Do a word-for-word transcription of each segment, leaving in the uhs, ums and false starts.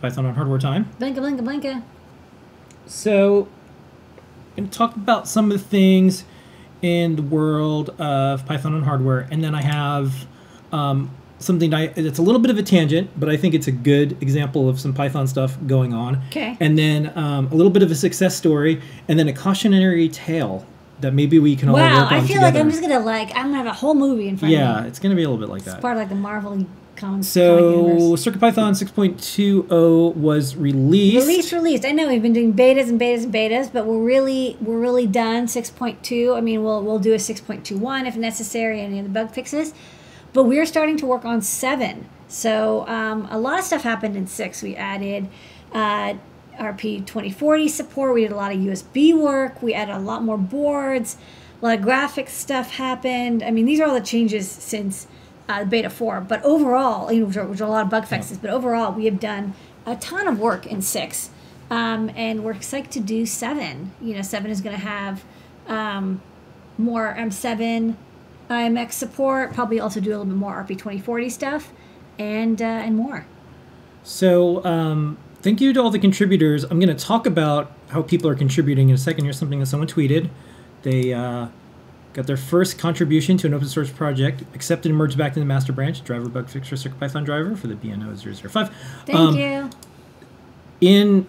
Python on Hardware Time. Blinka, blinka, blinka. So I'm going to talk about some of the things in the world of Python on hardware, and then I have um, something that's a little bit of a tangent, but I think it's a good example of some Python stuff going on. Okay. And then um, a little bit of a success story, and then a cautionary tale that maybe we can all wow, work on I feel together. Like I'm just going to like, I'm going to have a whole movie in front yeah, of me. Yeah, it's going to be a little bit like that. It's part of like the Marvel Common, so CircuitPython six point two oh was released. Released, released. I know we've been doing betas and betas and betas, but we're really we're really done six point two. I mean, we'll we'll do a six point two one if necessary, any of the bug fixes. But we're starting to work on seven. So um, a lot of stuff happened in six. We added uh, R P twenty forty support. We did a lot of U S B work. We added a lot more boards. A lot of graphics stuff happened. I mean, these are all the changes since. Uh, beta four, but overall, you know, which are, which are a lot of bug fixes, yeah. But overall, we have done a ton of work in six, um, and we're excited to do seven. You know, seven is going to have um, more M seven I M X support. Probably also do a little bit more R P twenty forty stuff, and uh, and more. So, um, thank you to all the contributors. I'm going to talk about how people are contributing in a second. Here's something that someone tweeted. They. Uh, Got their first contribution to an open source project, accepted and merged back to the master branch, driver bug fix for CircuitPython driver for the B N O zero zero five. Thank um, you. In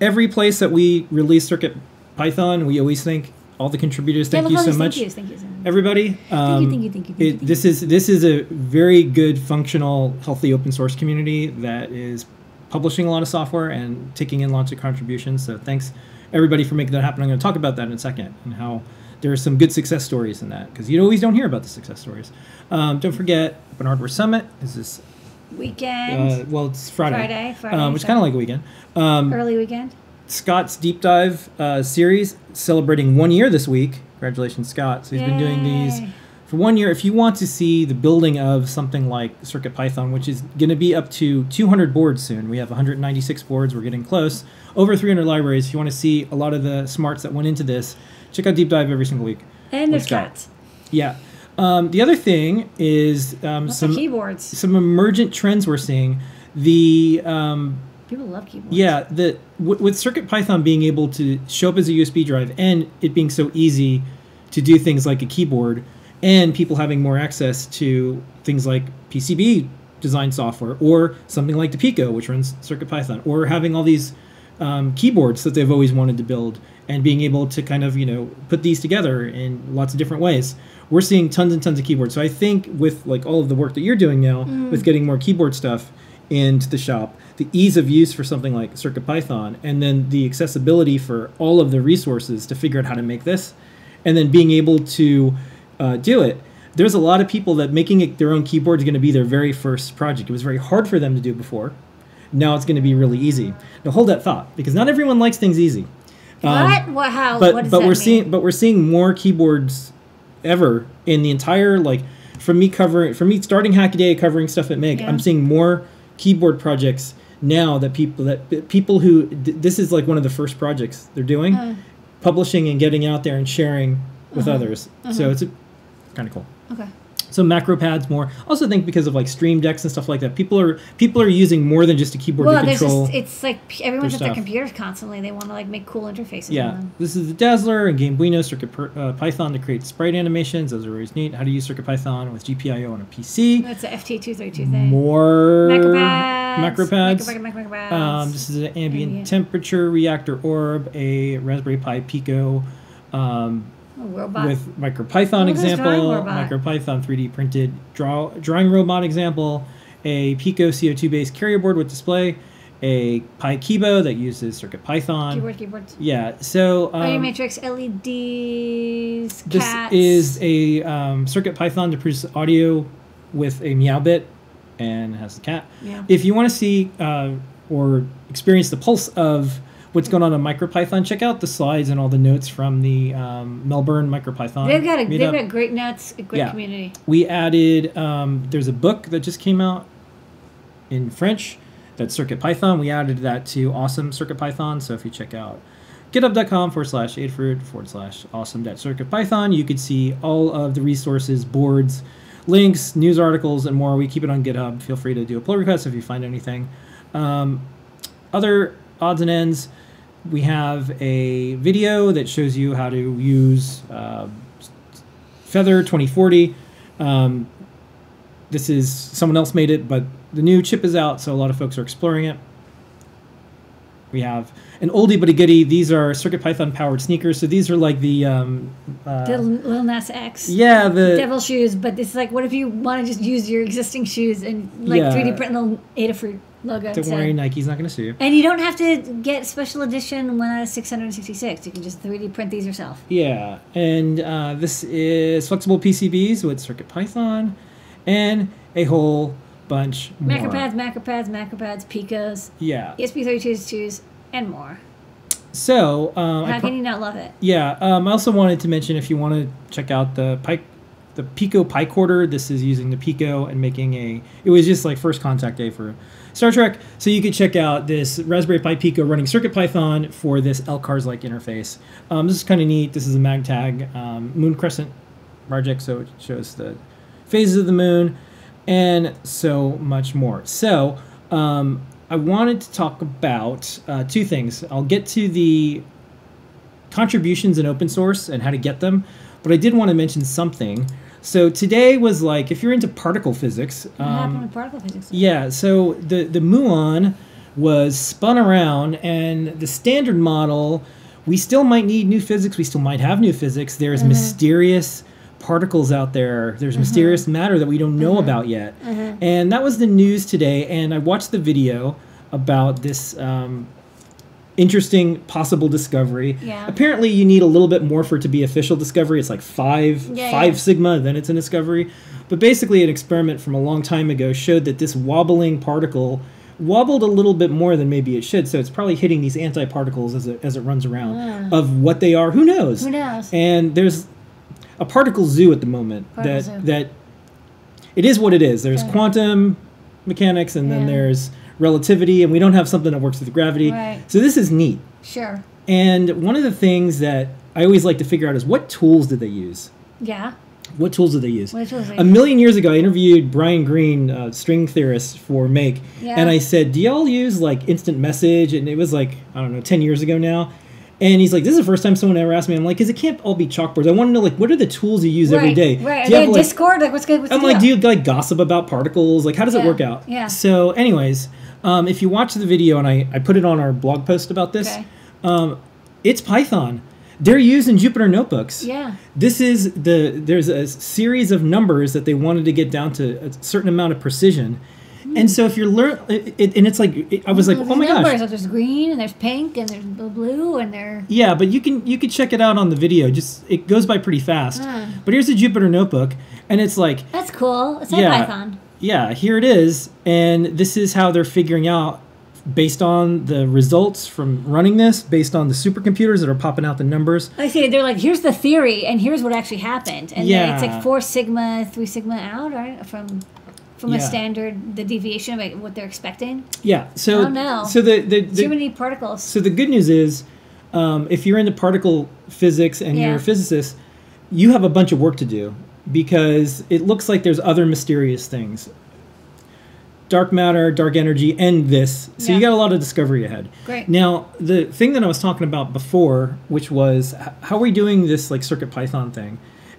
every place that we release CircuitPython, we always thank all the contributors. Thank yeah, you so thank much. You, thank you so much. Everybody. Um, thank you, thank you, thank you. Thank you, thank you. It, this, is, this is a very good, functional, healthy open source community that is publishing a lot of software and taking in lots of contributions. So thanks, everybody, for making that happen. I'm going to talk about that in a second and how there are some good success stories in that, because you always don't hear about the success stories. Um, don't forget, Open Hardware Summit is this weekend. Uh, well, it's Friday. Friday, Friday. Um, which is kind of like a weekend. Um, Early weekend. Scott's Deep Dive uh, series, celebrating one year this week. Congratulations, Scott. So he's Yay. been doing these for one year. If you want to see the building of something like CircuitPython, which is going to be up to two hundred boards soon. We have one hundred ninety-six boards. We're getting close. Over three hundred libraries. If you want to see a lot of the smarts that went into this, check out Deep Dive every single week. And there's cats. Yeah. Um, the other thing is um, some keyboards. Some emergent trends we're seeing. The um, people love keyboards. Yeah. The w with CircuitPython being able to show up as a U S B drive and it being so easy to do things like a keyboard, and people having more access to things like P C B design software or something like the Pico, which runs CircuitPython, or having all these um, keyboards that they've always wanted to build, and being able to kind of, you know, put these together in lots of different ways. We're seeing tons and tons of keyboards. So I think with like all of the work that you're doing now mm. with getting more keyboard stuff into the shop, the ease of use for something like CircuitPython, and then the accessibility for all of the resources to figure out how to make this, and then being able to uh, do it. There's a lot of people that making it their own keyboard is going to be their very first project. It was very hard for them to do before. Now it's going to be really easy. Now hold that thought, because not everyone likes things easy. What? Um, what? How? But, what does but that we're mean? seeing, but we're seeing more keyboards ever in the entire, like, from me covering, from me starting Hackaday, covering stuff at Meg. Yeah. I'm seeing more keyboard projects now that people that people who this is like one of the first projects they're doing, uh, publishing and getting out there and sharing with uh-huh, others. Uh-huh. So it's kind of cool. Okay. So macro pads more. Also think because of like stream decks and stuff like that, people are people are using more than just a keyboard well, to control. Just, it's like everyone's their at their computers constantly. They want to like make cool interfaces. Yeah, on them. This is the Dazzler and Gamebuino, Circuit uh, Python to create sprite animations. Those are always neat. How to use CircuitPython with G P I O on a P C. That's the F T two thirty-two thing. More macro pads. Macro pads. Um, this is an ambient, ambient temperature reactor orb, a Raspberry Pi Pico. Um, Robot. With MicroPython example, MicroPython three D printed draw, drawing robot example, a Pico C O two based carrier board with display, a Pi Kibo that uses CircuitPython. Keyboard, keyboards. Yeah, so. Um, Audio Matrix, L E Ds, cats. This is a um, CircuitPython to produce audio with a meow bit and has a cat. Yeah. If you want to see uh, or experience the pulse of what's going on on MicroPython, check out the slides and all the notes from the um, Melbourne MicroPython. They've got a, they've got great notes, a great yeah. community. We added, um, there's a book that just came out in French that's CircuitPython. We added that to Awesome CircuitPython. So if you check out github.com forward slash Adafruit forward slash awesome.circuitpython, you could see all of the resources, boards, links, news articles, and more. We keep it on GitHub. Feel free to do a pull request if you find anything. Um, other odds and ends, we have a video that shows you how to use uh, Feather twenty forty. Um, this is, someone else made it, but the new chip is out, so a lot of folks are exploring it. We have an oldie but a goodie. These are CircuitPython powered sneakers. So these are like the um, uh, the Lil Nas X. Yeah, the devil shoes. But it's like, what if you want to just use your existing shoes and like yeah, three D print the Adafruit logo? Don't worry, Nike's not going to sue you. And you don't have to get special edition one out of six hundred and sixty-six. You can just three D print these yourself. Yeah, and uh, this is flexible P C Bs with CircuitPython, and a whole bunch more. MacroPads, MacroPads, MacroPads, Picos, yeah, E S P thirty-two twenty-twos, and more. So um, how can you not love it? Yeah, um, I also wanted to mention, if you want to check out the Pi the Pico Pi Quarter, this is using the Pico and making a, it was just like first contact day for Star Trek, so you could check out this Raspberry Pi Pico running CircuitPython for this L CARS like interface. Um, this is kind of neat. This is a MagTag um, Moon Crescent project, so it shows the phases of the moon, and so much more. So um, I wanted to talk about uh, two things. I'll get to the contributions in open source and how to get them, but I did want to mention something. So today was like, if you're into particle physics. What um, happened with particle physics? Yeah, so the, the muon was spun around, and the standard model, we still might need new physics, we still might have new physics. There's mm-hmm. mysterious particles out there, there's mm-hmm. mysterious matter that we don't know mm-hmm. about yet. Mm-hmm. And that was the news today, and I watched the video about this um, interesting possible discovery. Yeah. Apparently you need a little bit more for it to be official discovery. It's like five, yeah, five yeah. sigma, then it's a discovery. But basically an experiment from a long time ago showed that this wobbling particle wobbled a little bit more than maybe it should, so it's probably hitting these antiparticles as it, as it runs around. Yeah. Of what they are, who knows? Who knows? And there's a particle zoo at the moment. Particle that zoo. that it is what it is. There's yeah. quantum mechanics, and yeah. then there's relativity, and we don't have something that works with gravity. Right. So this is neat. Sure. And one of the things that I always like to figure out is, what tools did they use? Yeah. What tools did they use? What tools did they a million use? years ago, I interviewed Brian Greene, uh, string theorist for Make, yeah. and I said, do y'all use like instant message? And it was like, I don't know, ten years ago now. And he's like, this is the first time someone ever asked me. I'm like, because it can't all be chalkboards. I want to know, like, what are the tools you use right, every day? Right, do you have, like, Discord? Like, what's good? What's I'm like, do you, like, gossip about particles? Like, how does yeah. it work out? Yeah. So, anyways, um, if you watch the video, and I, I put it on our blog post about this, okay. um, it's Python. They're used in Jupyter notebooks. Yeah. This is the, there's a series of numbers that they wanted to get down to a certain amount of precision. And so if you're learn, it, it, and it's like it, I was like, there's oh my numbers. gosh, like there's green and there's pink and there's blue and there. Yeah, but you can you can check it out on the video. Just it goes by pretty fast. Uh. But here's a Jupyter notebook, and it's like, that's cool. It's yeah, in Python. Yeah, here it is, and this is how they're figuring out, based on the results from running this, based on the supercomputers that are popping out the numbers. I see. They're like, here's the theory, and here's what actually happened, and yeah. it's like four sigma, three sigma out, right from. From yeah. a standard, the deviation of like what they're expecting. Yeah. So, oh, no. so the, the, the too many particles. So the good news is, um, if you're into particle physics and yeah. you're a physicist, you have a bunch of work to do, because it looks like there's other mysterious things. Dark matter, dark energy, and this. So yeah. you got a lot of discovery ahead. Great. Now, the thing that I was talking about before, which was, how are we doing this like CircuitPython thing?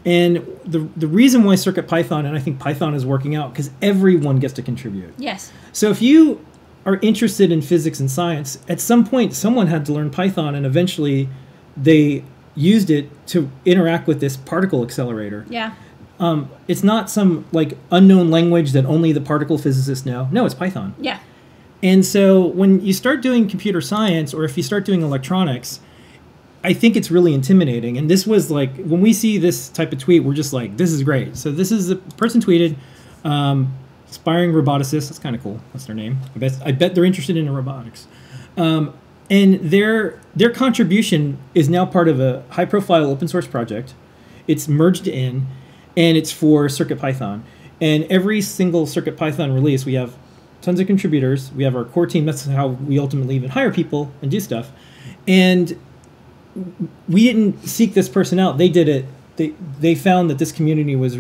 And the, the reason why CircuitPython, and I think Python is working out, because everyone gets to contribute. Yes. So if you are interested in physics and science, at some point someone had to learn Python, and eventually they used it to interact with this particle accelerator. Yeah. Um, it's not some like unknown language that only the particle physicists know. No, it's Python. Yeah. And so when you start doing computer science, or if you start doing electronics, I think it's really intimidating. And this was like, when we see this type of tweet, we're just like, this is great. So this is, the person tweeted, um, aspiring roboticist. That's kind of cool. That's their name. I bet, I bet they're interested in robotics. Um, and their, their contribution is now part of a high profile open source project. It's merged in, and it's for CircuitPython. And every single CircuitPython release, we have tons of contributors. We have our core team. That's how we ultimately even hire people and do stuff. And we didn't seek this person out. They did it. They they found that this community was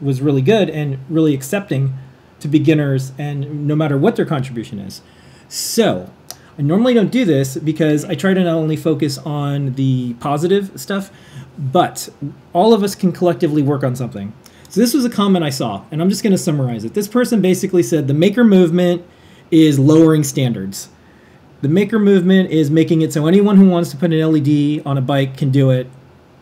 was really good and really accepting to beginners, and no matter what their contribution is. So I normally don't do this because I try to not only focus on the positive stuff, but all of us can collectively work on something. So this was a comment I saw, and I'm just going to summarize it. This person basically said the maker movement is lowering standards. The maker movement is making it so anyone who wants to put an L E D on a bike can do it,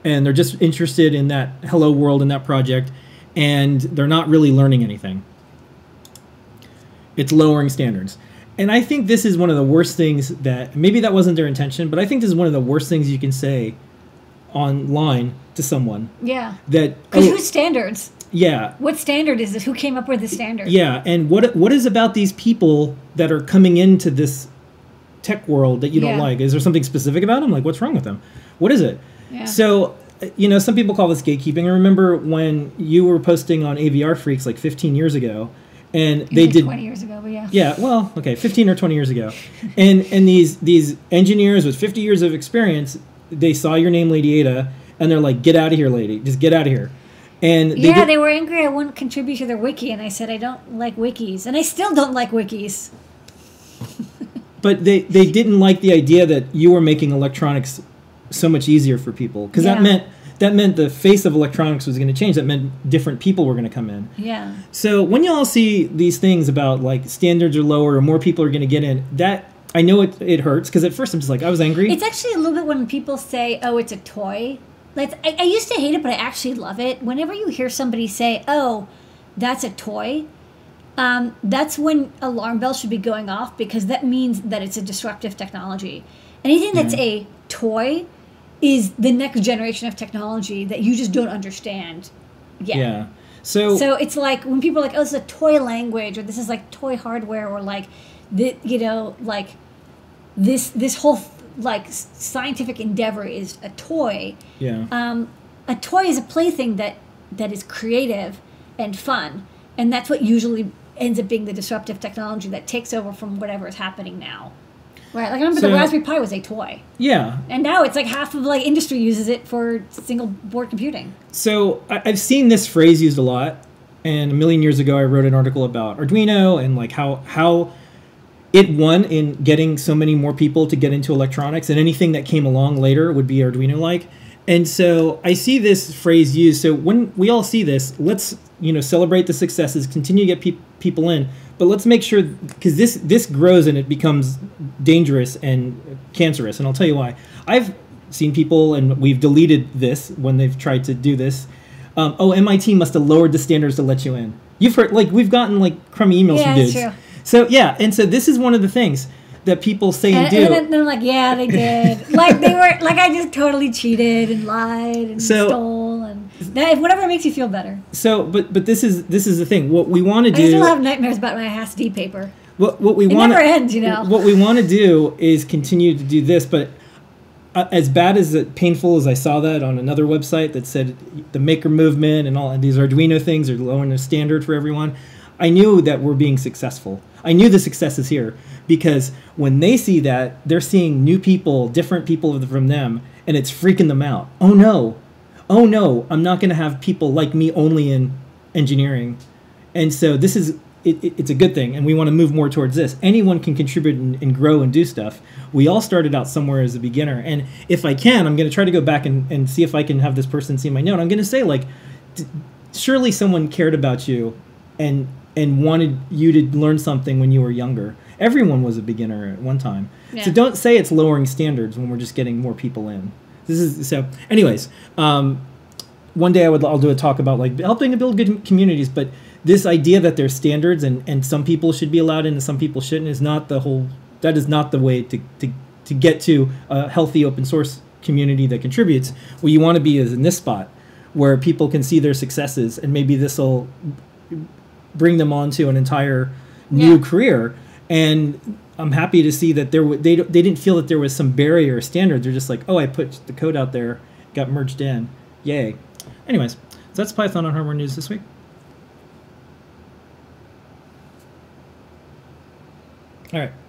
and they're just interested in that hello world and that project, and they're not really learning anything. It's lowering standards. And I think this is one of the worst things that, maybe that wasn't their intention, but I think this is one of the worst things you can say online to someone. Yeah. That, because oh, whose standards? Yeah. What standard is it? Who came up with the standard? Yeah. And what what is about these people that are coming into this tech world that you yeah. don't like? Is there something specific about them? Like, what's wrong with them? What is it? Yeah. So, you know, some people call this gatekeeping. I remember when you were posting on A V R Freaks like fifteen years ago, and it they did twenty years ago, but yeah. Yeah, well, okay, fifteen or twenty years ago, and and these these engineers with fifty years of experience, they saw your name, Lady Ada, and they're like, "Get out of here, lady! Just get out of here!" And they yeah, they were angry I wouldn't contribute to their wiki, and I said I don't like wikis, and I still don't like wikis. But they they didn't like the idea that you were making electronics so much easier for people, because yeah. that meant. That meant the face of electronics was going to change. That meant different people were going to come in. Yeah. So when y'all see these things about like standards are lower or more people are going to get in, that I know it, it hurts, because at first I'm just like, I was angry. It's actually a little bit when people say, oh, it's a toy. Like, I, I used to hate it, but I actually love it. Whenever you hear somebody say, oh, that's a toy, um, that's when alarm bells should be going off, because that means that it's a disruptive technology. Anything that's mm-hmm. a toy is the next generation of technology that you just don't understand yet. Yeah. So so it's like when people are like, oh, this is a toy language, or this is like toy hardware, or like, the, you know, like this this whole like scientific endeavor is a toy. Yeah. Um, a toy is a plaything that that is creative and fun, and that's what usually ends up being the disruptive technology that takes over from whatever is happening now. Right, like I remember so, the Raspberry Pi was a toy. Yeah. And now it's like half of like industry uses it for single board computing. So I, I've seen this phrase used a lot, and a million years ago I wrote an article about Arduino and like how how it won in getting so many more people to get into electronics, and anything that came along later would be Arduino-like. And so I see this phrase used. So when we all see this, let's you know celebrate the successes, continue to get pe people in. But let's make sure, because this, this grows and it becomes dangerous and cancerous, and I'll tell you why. I've seen people, and we've deleted this when they've tried to do this. Um, oh, M I T must have lowered the standards to let you in. You've heard, like, we've gotten, like, crummy emails yeah, from dudes. Yeah, that's true. So, yeah, and so this is one of the things that people say and, and do. And then they're like, yeah, they did. Like, they were, like, I just totally cheated and lied and so, stole. Now, whatever makes you feel better. So, but but this is this is the thing. What we want to do. I still have nightmares about my H A S D paper. What what we want. It never ends, you know. What we want to do is continue to do this. But as bad as it, painful as I saw that on another website that said the maker movement and all and these Arduino things are lowering the standard for everyone, I knew that we're being successful. I knew the success is here, because when they see that, they're seeing new people, different people from them, and it's freaking them out. Oh no. Oh no, I'm not going to have people like me only in engineering. And so this is, it, it, it's a good thing, and we want to move more towards this. Anyone can contribute and, and grow and do stuff. We all started out somewhere as a beginner. And if I can, I'm going to try to go back and, and see if I can have this person see my note. I'm going to say, like, d surely someone cared about you and, and wanted you to learn something when you were younger. Everyone was a beginner at one time. Yeah. So don't say it's lowering standards when we're just getting more people in. This is so. Anyways, um, one day I would I'll do a talk about like helping to build good communities. But this idea that there's standards and and some people should be allowed in and some people shouldn't is not the whole. That is not the way to to to get to a healthy open source community that contributes. What you want to be is in this spot where people can see their successes, and maybe this will bring them onto an entire new yeah. career. And I'm happy to see that there they they didn't feel that there was some barrier or standard. They're just like, oh, I put the code out there, got merged in, yay. Anyways, so that's Python on Hardware News this week. All right.